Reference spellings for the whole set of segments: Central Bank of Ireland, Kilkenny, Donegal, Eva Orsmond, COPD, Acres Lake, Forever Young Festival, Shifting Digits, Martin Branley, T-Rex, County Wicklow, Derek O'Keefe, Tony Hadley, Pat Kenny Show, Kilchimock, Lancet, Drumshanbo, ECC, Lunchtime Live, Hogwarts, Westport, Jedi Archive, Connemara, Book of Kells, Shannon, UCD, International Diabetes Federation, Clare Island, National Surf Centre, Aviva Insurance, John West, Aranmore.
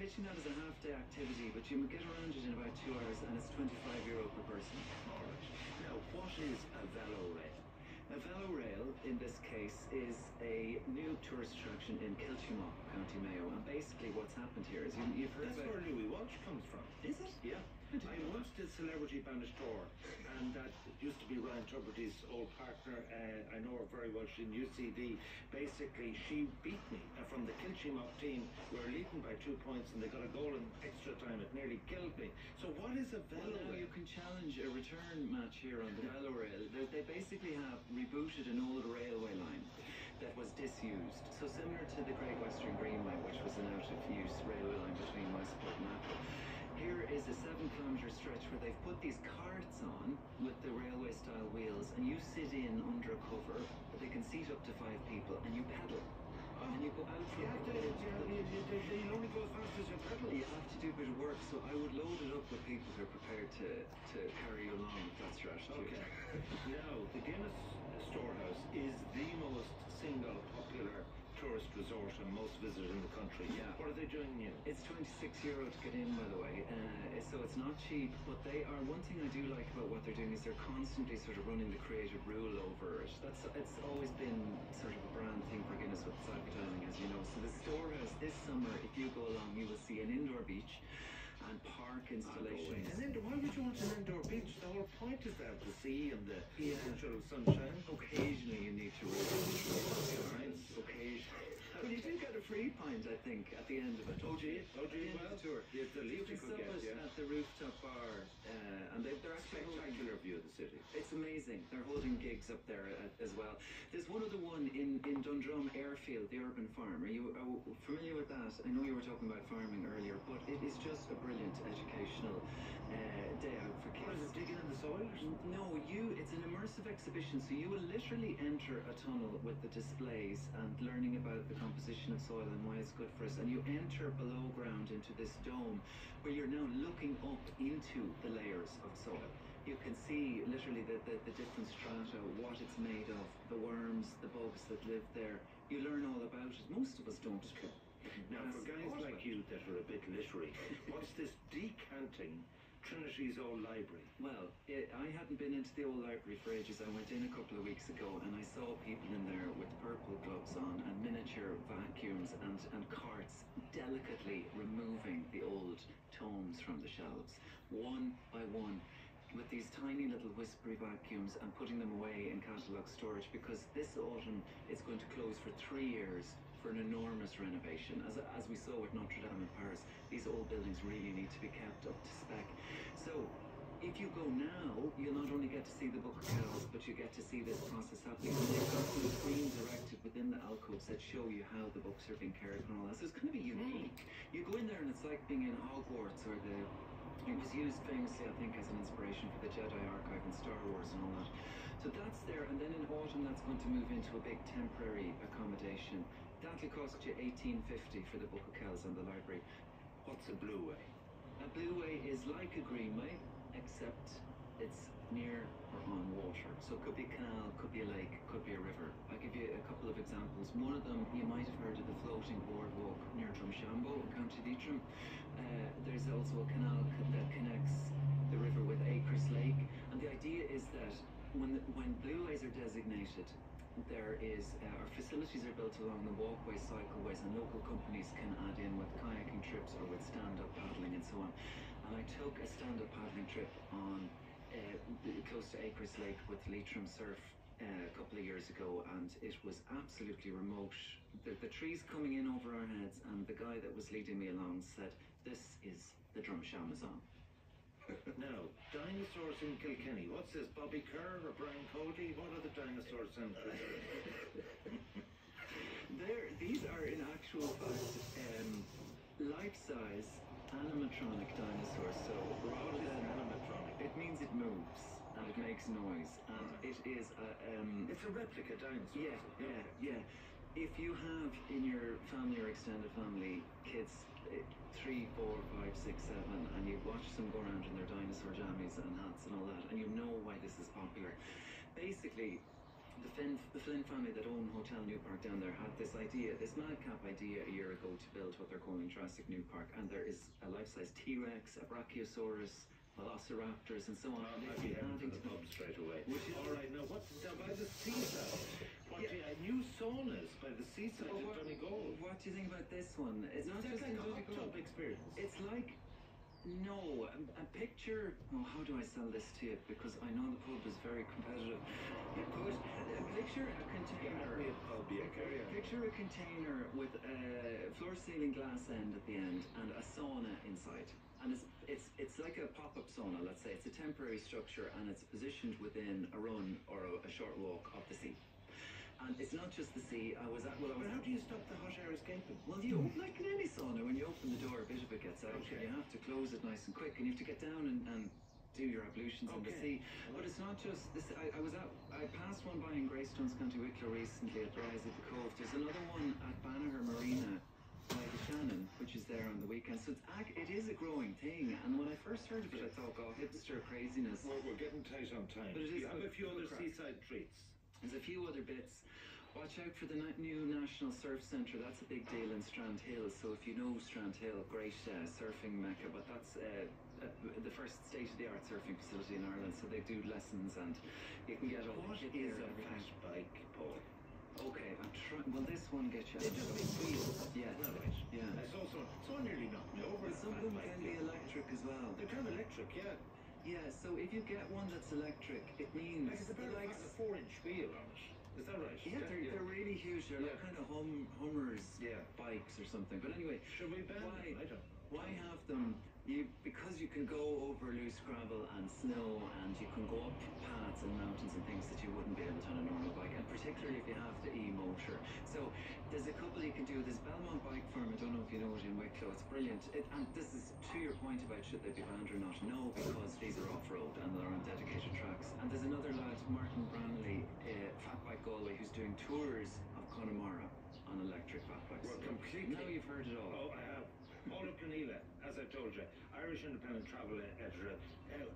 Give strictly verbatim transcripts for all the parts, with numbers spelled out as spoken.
Pitching out is a half-day activity, but you will get around it in about two hours, and it's twenty-five euro per person. All right. Now, what is a velorail? A velorail, in this case, is a new tourist attraction in Kilchimock, County Mayo, and basically what's happened here is you, you've heard That's about... where Louis Walsh comes from. Is it? Yeah. I, I once did Celebrity Banished Door, and that used to be Ryan Tuberty's old partner. Uh, I know her very well. She's in U C D. Basically, she beat me from the Kilchimock team. We were leading by two points, and they got a goal in extra time. It nearly killed me. So what is a velorail? Well, now you can challenge a return match here on the velorail. They, they basically have rebooted an old railway line that was disused. So similar to the Great Western Greenway, which was an out-of-use railway line between Westport and Acre, here is a seven-kilometre stretch where they've put these carts on with the railway-style wheels, and you sit in under cover. They can seat up to five people, and you pedal. And you go out for yeah, the they, they only go as fast as your pedal. You have to do a bit of work, so I would load it up with people who are prepared to, to carry you along if that's your attitude. Okay. Now, the Guinness Storehouse is the most single popular tourist resort and most visited in the country. Yeah. What are they doing new? It's twenty-six euro to get in, by the way, uh, so it's not cheap, but they are, one thing I do like about what they're doing is they're constantly sort of running the creative rule over it. That's, it's always been sort of a brand thing for Guinness with its advertising, as you know. So the Storehouse this summer, if you go along, you will see an indoor beach and park installations. And indoor, why would you want an indoor beach? The whole point is that the sea and the yeah. natural sunshine. Occasionally you need to relax. Occasionally. Well, you do get a free pint, I think, at the end of it. Oh, gee. Oh, gee. Well, tour. You have to leave you could get, yeah. at the rooftop bar. Uh, and they, they're actually spectacular view of the city. It's amazing. They're holding gigs up there uh, as well. There's one other one in, in Dundrum Airfield, the urban farm. Are you uh, familiar with that? I know you were talking about farming earlier, but it is just a brilliant educational uh, day out for kids. What, is it digging in the soil? No, you. It's an immersive exhibition, so you will literally enter a tunnel with the displays and learning about the composition of soil and why it's good for us, and you enter below ground into this dome where you're now looking up into the layers of soil. You can see literally the, the, the different strata, what it's made of, the worms, the bugs that live there. You learn all about it. Most of us don't. Now, That's for guys awesome. like you that are a bit literary, what's this decanting Trinity's old library? Well, it, I hadn't been into the old library for ages. I went in a couple of weeks ago and I saw people in there with purple gloves on and miniature vacuums and, and carts delicately removing the old tomes from the shelves, one by one, with these tiny little whispery vacuums, and putting them away in catalogue storage, because this autumn it's going to close for three years for an enormous renovation. As, as we saw with Notre Dame in Paris, these old buildings really need to be kept up to spec. So, if you go now, you'll not only get to see the Book of Kells, but you get to see this process happening. And they've got some screens erected within the alcoves that show you how the books are being carried and all that. So it's kind of unique. You go in there and it's like being in Hogwarts, or the... It was used famously, I think, as an inspiration for the Jedi Archive and Star Wars and all that. So that's there, and then in autumn that's going to move into a big temporary accommodation. That'll cost you eighteen fifty for the Book of Kells and the library. What's a blue way? A blue way is like a green way, except it's near or on water. So it could be a canal, could be a lake, could be a river. I'll give you a couple of examples. One of them, you might have heard of the floating boardwalk near Drumshanbo in County Leitrim. Uh, there's also a canal that connects the river with Acres Lake. And the idea is that when, the, when blue ways are designated, there is, uh, our facilities are built along the walkways, cycleways, and local companies can add in with kayaking trips or with stand-up paddling and so on. And I took a stand-up paddling trip on uh, close to Acres Lake with Leitrim Surf uh, a couple of years ago, and it was absolutely remote. The, the trees coming in over our heads, and the guy that was leading me along said, "This is the Drumshanbo." Now, dinosaurs in Kilkenny. What's this, Bobby Kerr or Brian Cody? What are the dinosaurs in Kilkenny? There, these are in actual fact um, life-size animatronic dinosaurs. So rather than animatronic, it means it moves and it makes noise, and it is a um, it's a replica dinosaur. Yeah, yeah, yeah. If you have in your family or extended family kids three, four, five, six, seven, and you watch them go around in their dinosaur jammies and hats and all that, and you know why this is popular. Basically, The Flynn, the Flynn family that own Hotel New Park down there had this idea, this madcap idea a year ago to build what they're calling Jurassic New Park, and there is a life-size T-Rex, a Brachiosaurus, Velociraptors, and so on. Um, I'd be heading to the pub straight away. Is, all right, now what's down by the seaside? What yeah. you, a new saunas by the seaside oh, what, in Donegal. What do you think about this one? It's not just like a hot tub experience. It's like, no, a, a picture. Oh, how do I sell this to you? Because I know the pub is very competitive. You could uh, picture a container. Yeah, I'll be a carrier. Picture a container with a floor-ceiling glass end at the end and a sauna inside. And it's, it's it's like a pop-up sauna, let's say. It's a temporary structure and it's positioned within a run or a, a short walk up the sea. And it's not just the sea. I was at... Well, I was but how do you stop the hot air escaping? Well, you like in any sauna, when you open the door, a bit of it gets out. Okay. And you have to close it nice and quick and you have to get down and... and do your ablutions okay. in the sea. But it's not just this. I, I was out, I passed one by in Greystones, County Wicklow recently at the Rise of the Cove. There's another one at Banagher Marina by the Shannon, which is there on the weekend. So it's it is a growing thing. And when I first heard of it, I thought, oh, hipster craziness. Well, we're getting tight on time. But it is. You have a few other seaside treats. There's a few other bits. Watch out for the new National Surf Centre. That's a big deal in Strand Hill. So if you know Strand Hill, great uh, surfing mecca, but that's uh, uh, the first state-of-the-art surfing facility in Ireland. So they do lessons and you can get all the What is a fat bike, Paul? Okay, I'm trying. Will this one get you? It just means wheels. Yeah. Well, right. Yeah. I saw someone. Someone nearly knocked me over. But some of them can be electric as well. They're kind of electric, yeah. Yeah, so if you get one that's electric, it means... Like it's about like a four-inch wheel on it. Is that right? Yeah, they're, yeah. they're really huge. They're yeah. like kind of hum, Hummers yeah. bikes or something. But anyway, should we ban why, them? I don't. Why have them? You Because you can go over loose gravel and snow, and you can go up paths and mountains and things that you wouldn't be able to on a normal bike, and particularly if you have the e-motor. So there's a couple you can do. There's Belmont Bike Farm. I don't know if you know it in Wicklow. It's brilliant. It, and this is to your point about should they be banned or not. No, because these are off-road and they're on dedicated tracks. And there's another lad, Martin Branley, uh, Fat Bike Galway, who's doing tours of Connemara on electric fat bikes. We're completely... Now you've heard it all. Oh, I have. All of Cloneela, as I told you. Irish Independent Travel Editor. Uh,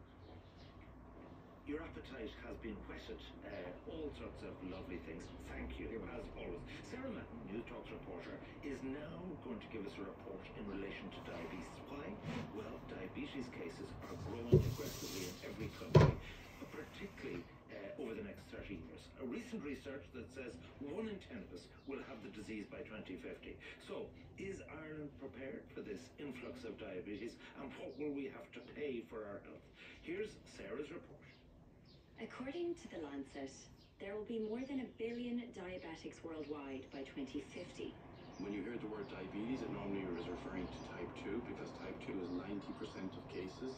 your appetite has been whetted. Uh, all sorts of lovely things. Thank you, as always. Sarah Mann, News Talks reporter, is now going to give us a report in relation to diabetes. Why? Well, diabetes cases are growing aggressively in every country, particularly uh, over the next thirty years. A recent research that says one in ten of us will have the disease by twenty fifty. So, is Ireland prepared for this influx of diabetes, and what will we have to pay for our health? Here's Sarah's report. According to the Lancet, there will be more than a billion diabetics worldwide by twenty fifty. When you hear the word diabetes, it normally is referring to type two, because type two is ninety percent of cases.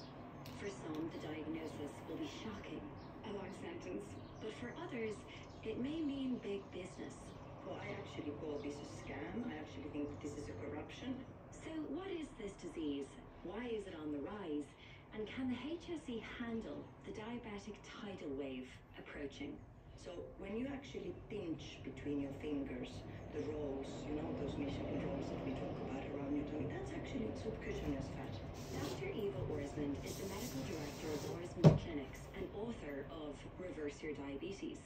For some, the diagnosis will be shocking, a long sentence, but for others, it may mean big business. Well, I actually call this a scam. I actually think this is a corruption. So what is this disease? Why is it on the rise? And can the H S E handle the diabetic tidal wave approaching? So when you actually pinch between your fingers, the rolls, you know, those miserable rolls that we talk about around your tummy, that's actually subcutaneous fat. Doctor Eva Orsmond is the medical director of Orsmond Clinics and author of Reverse Your Diabetes.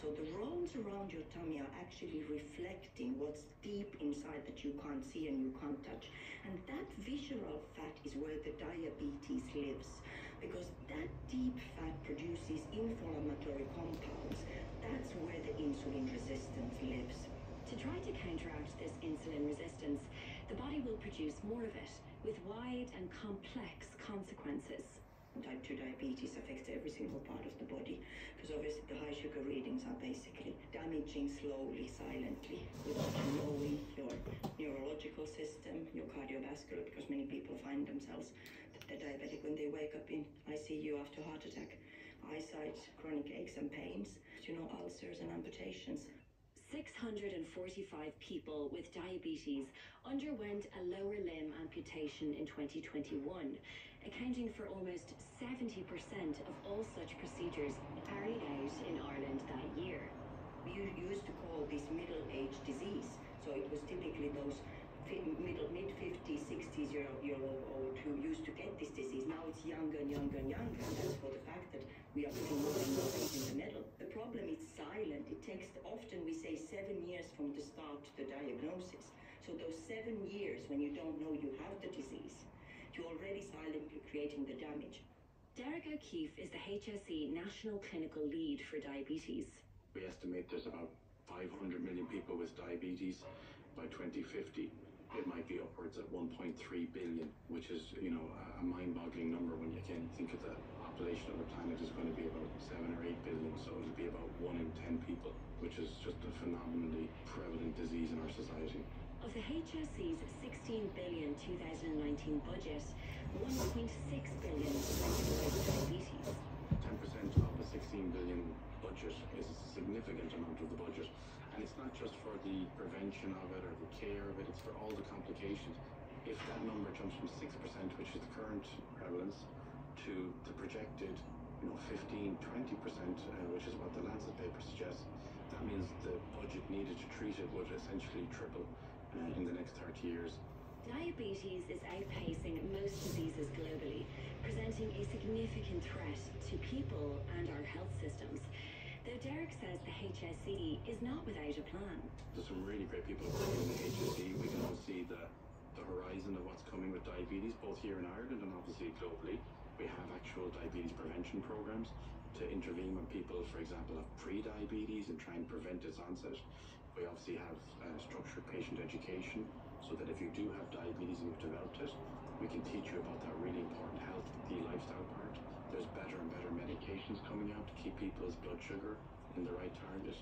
So the rolls around your tummy are actually reflecting what's deep inside that you can't see and you can't touch. And that visceral fat is where the diabetes lives, because that deep fat produces inflammatory compounds. That's where the insulin resistance lives. To try to counteract this insulin resistance, the body will produce more of it, with wide and complex consequences. Type two diabetes affects every single part of the body, because obviously the high sugar readings are basically damaging slowly, silently, without knowing your neurological system, your cardiovascular, because many people find themselves that they're diabetic when they wake up in I C U after heart attack, eyesight, chronic aches and pains, you know, ulcers and amputations. six hundred forty-five people with diabetes underwent a lower limb amputation in twenty twenty-one, accounting for almost seventy percent of all such procedures carried out in Ireland that year. We used to call this middle-aged disease, so it was typically those middle, mid-fifties, sixties-year-old who used to get this disease. Now becomes younger and younger and younger, and that's for the fact that we are putting more and more weight in the middle. The problem is silent. It takes, often we say, seven years from the start to the diagnosis. So those seven years when you don't know you have the disease, you're already silently creating the damage. Derek O'Keefe is the H S E National Clinical Lead for Diabetes. We estimate there's about five hundred million people with diabetes by twenty fifty. It might be upwards of one point three billion, which is, you know, a mind-boggling number when you can think of the population of the planet is going to be about seven or eight billion, so it'll be about one in ten people, which is just a phenomenally prevalent disease in our society. Of the H S E's sixteen billion two thousand nineteen budget, one point six billion is related to diabetes. ten percent of the sixteen billion budget is a significant amount of the budget, and it's not just for the prevention of it or the care of it, it's for all the complications. If that number jumps from six percent, which is the current prevalence, to the projected, you know, fifteen, twenty percent, uh, which is what the Lancet paper suggests, that means the budget needed to treat it would essentially triple uh, in the next thirty years. Diabetes is outpacing most diseases globally, presenting a significant threat to people and our health systems. Though Derek says the H S E is not without a plan. There's some really great people working in the H S E. We can all see the, the horizon of what's coming with diabetes, both here in Ireland and obviously globally. We have actual diabetes prevention programs to intervene when people, for example, have pre-diabetes and try and prevent its onset. We obviously have uh, structured patient education, so that if you do have diabetes and you've developed it, we can teach you about that really important health, the lifestyle part. There's better and better medications coming out to keep people's blood sugar in the right target.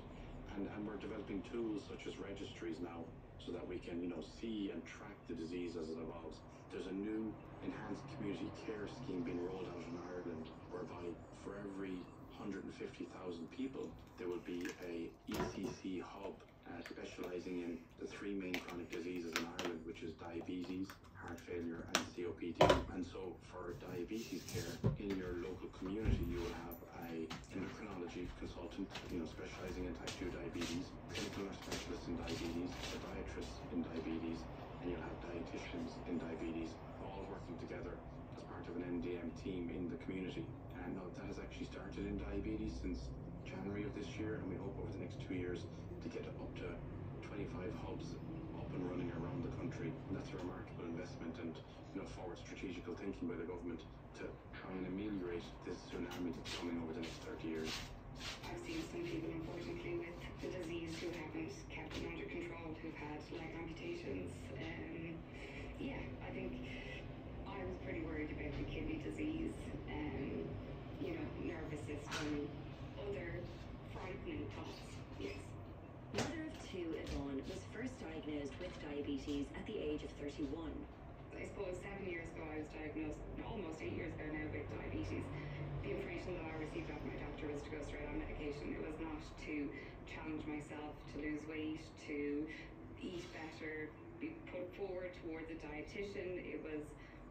And, and we're developing tools such as registries now, so that we can, you know, see and track the disease as it evolves. There's a new enhanced community care scheme being rolled out in Ireland, whereby for every one hundred fifty thousand people, there will be a E C C hub uh, specializing in the three main chronic diseases in Ireland, which is diabetes, heart failure, and C O P D. And so for diabetes care in your local community, you will have a endocrinology consultant, you know, specializing in type two diabetes, clinical nurse specialists in diabetes, podiatrists in diabetes, and you'll have dietitians in diabetes, all working together as part of an M D M team in the community. And uh, that has actually started in diabetes since January of this year, and we hope over the next two years to get up to twenty-five hubs up and running around the country. And that's a remarkable investment and, you know, forward strategical thinking by the government to try and ameliorate this tsunami that's coming over the next thirty years. I've seen some people, unfortunately, with the disease who haven't kept it under control, who've had leg amputations. Um, yeah, I think I was pretty worried about the kidney disease, um, you know, nervous system, other frightening thoughts, yes. Mother of two, Yvonne was first diagnosed with diabetes at the age of thirty-one. I suppose seven years ago I was diagnosed, almost eight years ago now, with diabetes. The information that I received off my doctor was to go straight on medication. It was not to challenge myself, to lose weight, to eat better, be put forward towards a dietitian. It was,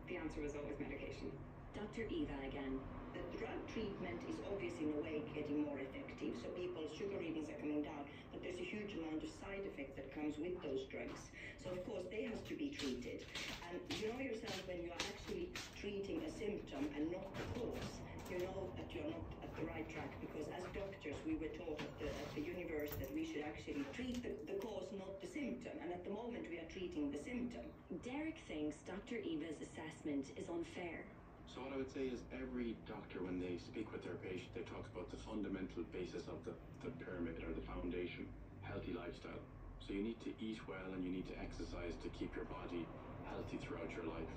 the answer was always medication. Doctor Aviva again. The drug treatment is obviously in a way getting more effective, so people's sugar readings are coming down, but there's a huge amount of side effects that comes with those drugs. So of course they have to be treated. And you know yourself when you're actually treating a symptom and not the cause, you know that you're not at the right track, because as doctors we were taught at the, at the universe that we should actually treat the, the cause, not the symptom, and at the moment we are treating the symptom. Derek thinks Doctor Aviva's assessment is unfair. So what I would say is every doctor, when they speak with their patient, they talk about the fundamental basis of the, the pyramid or the foundation, healthy lifestyle. So you need to eat well and you need to exercise to keep your body healthy throughout your life.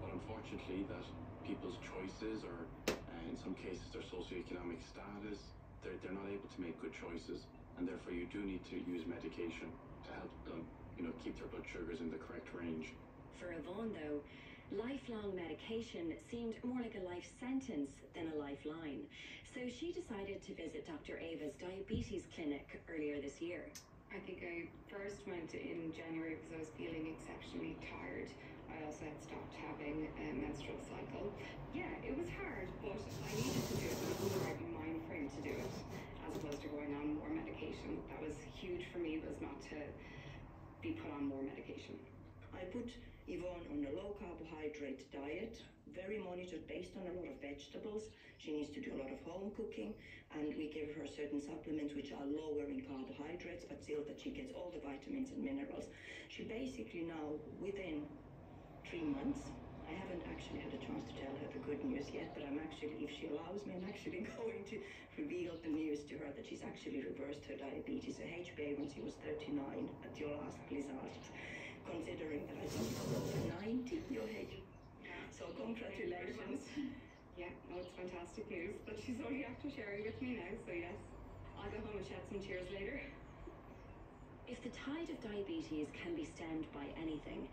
But unfortunately, that people's choices or uh, in some cases their socioeconomic status, they're, they're not able to make good choices. And therefore you do need to use medication to help them, you know, keep their blood sugars in the correct range. For Yvonne, though, lifelong medication seemed more like a life sentence than a lifeline. So she decided to visit Doctor Aviva's diabetes clinic earlier this year. I think I first went in January because I was feeling exceptionally tired. I also had stopped having a menstrual cycle. Yeah, it was hard, but I needed to do it. I was in the right mind frame to do it, as opposed to going on more medication. That was huge for me, was not to be put on more medication. I put Yvonne on a low-carbohydrate diet, very monitored based on a lot of vegetables. She needs to do a lot of home cooking, and we give her certain supplements which are lower in carbohydrates, but still that she gets all the vitamins and minerals. She basically now, within three months, I haven't actually had a chance to tell her the good news yet, but I'm actually, if she allows me, I'm actually going to reveal the news to her that she's actually reversed her diabetes, her H B A, when she was thirty-nine at your last blizzard, considering that I don't know, ninety, your H B A. So congratulations. Yeah, no, it's fantastic news, but she's only after sharing with me now, so yes, I'll go home and shed some tears later. If the tide of diabetes can be stemmed by anything,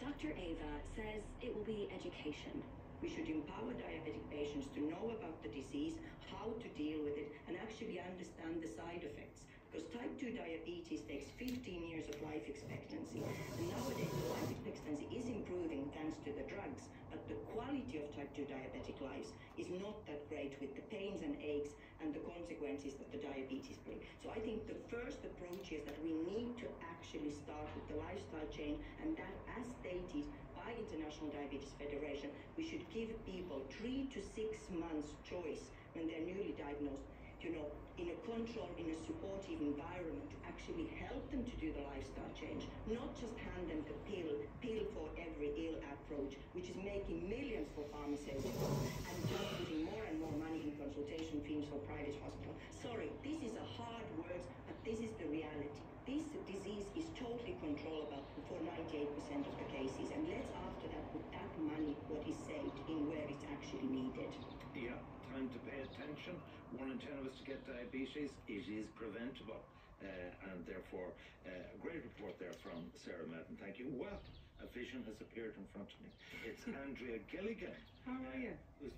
Doctor Aviva says it will be education. We should empower diabetic patients to know about the disease, how to deal with it, and actually understand the side effects. Because type two diabetes takes fifteen years of life expectancy. And nowadays, the life expectancy is improving thanks to the drugs, but the quality of type two diabetic lives is not that great, with the pains and aches and the consequences that the diabetes brings. So I think the first approach is that we need to actually start with the lifestyle change, and that, as stated by International Diabetes Federation, we should give people three to six months choice when they're newly diagnosed, you know, in a controlled, in a supportive environment, to actually help them to do the lifestyle change, not just hand them the pill, pill for every ill approach, which is making millions for pharmaceuticals and just putting more and more money in consultation fees for private hospitals. Sorry, this is a hard word, but this is the reality. This disease is totally controllable for ninety-eight percent of the cases, and let's after that put that money, what is saved, in where it's actually needed. Yeah. Time to pay attention. One in ten of us to get diabetes. It is preventable, uh, and therefore uh, a great report there from Sarah Madden. Thank you. Well, a vision has appeared in front of me. It's Andrea Gilligan. How are you? Uh,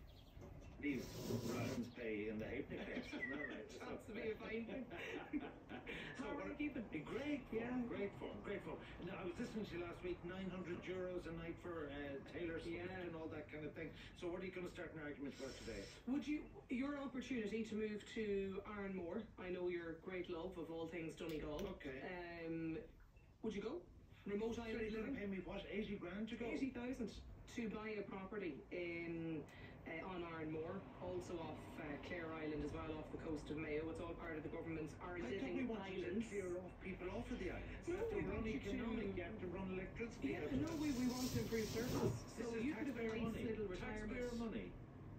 These Ryan's pay in the Haven Place. That's the way of finding. How are you keeping? Great, yeah, great form, great form. Now, I was listening to you last week. Nine hundred euros a night for uh, Taylor Swift, yeah, and all that kind of thing. So, what are you going to start an argument about today? Would you, your opportunity to move to Aranmore? I know your great love of all things Donegal. Okay. Um, would you go? Remote island. So you're going to pay me what? Eighty grand to go? Eighty thousand to buy a property in. Uh, on Aranmore, also off uh, Clare Island as well, off the coast of Mayo. It's all part of the government's Arenditting Islands. To clear off people off of the islands. No, we have to we run economic, you have to run electricity. Yeah, no, we, we want to improve services. So you could have a nice money. Little retirement, money.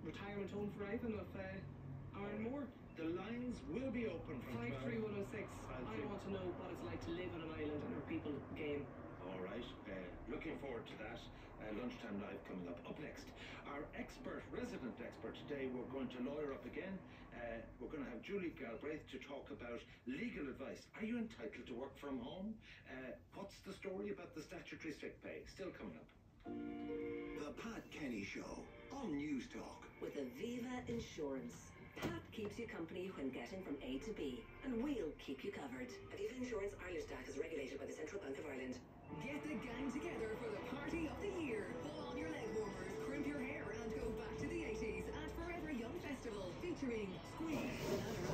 retirement home for Ivan of uh, Aranmore. The lines will be open from five three one oh six. I want to know what it's like to live on an island and our people game. All right, uh, looking forward to that. Uh, lunchtime live coming up. Up next, our expert, resident expert today, we're going to lawyer up again. Uh, we're going to have Julie Galbraith to talk about legal advice. Are you entitled to work from home? Uh, what's the story about the statutory sick pay? Still coming up. The Pat Kenny Show on News Talk. With Aviva Insurance. Pat keeps you company when getting from A to B, and we'll keep you covered. Aviva Insurance Irish D A C is regulated by the Central Bank of Ireland. Get the gang together for the party of the year. Pull on your leg warmers, crimp your hair, and go back to the eighties at Forever Young Festival, featuring Squeak,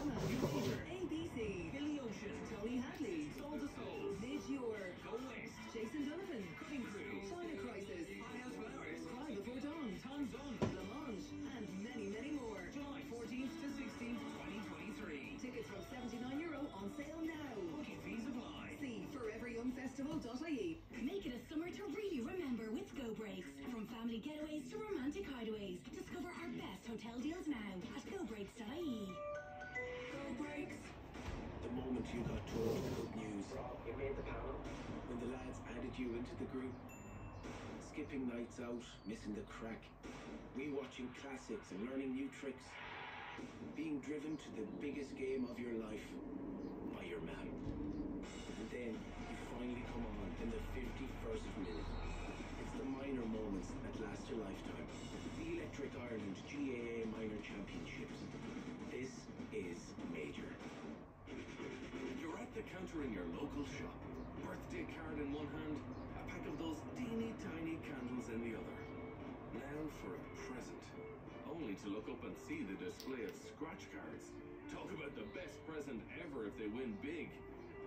Adorama, A B C, Billy Ocean, Tony Hadley, Soul to Soul, Midgeor, Go West, Jason Donovan, Cutting Crew, China Crisis, High House Flowers, Cry Before Dawn, Tom's On, Lamange, and many, many more. July fourteenth to sixteenth, twenty twenty-three. Tickets from seventy-nine euro on sale now. Booking fees apply. See forever young festival dot I E. Make it a summer to really remember with Go Breaks. From family getaways to romantic hideaways, discover our best hotel deals now at go breaks dot I E. Go Breaks. The moment you got told the good news, Rob, you made the panel. When the lads added you into the group, skipping nights out, missing the crack, rewatching classics and learning new tricks, being driven to the biggest game of your life by your man. And then you finally come on in the fifty-first minute. It's the minor moments that last a lifetime. The Electric Ireland G A A Minor Championships. This is major. You're at the counter in your local shop, birthday card in one hand, a pack of those teeny tiny candles in the other. Now for a present. Only to look up and see the display of scratch cards. Talk about the best present ever if they win big.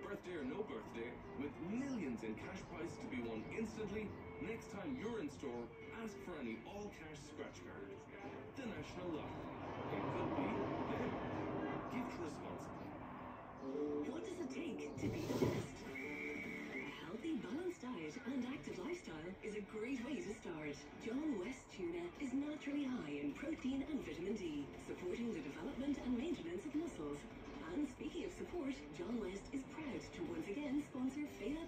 Birthday or no birthday, with millions in cash prizes to be won instantly Next time you're in store, ask for any all-cash scratch card. The National Lottery. It could be them. Gift responsibly. What does it take to be the best? A healthy, balanced diet and active lifestyle is a great way to start. John West tuna is naturally high in protein and vitamin D, supporting the development and maintenance of muscles. And speaking of support, John West is proud to once again sponsor Fela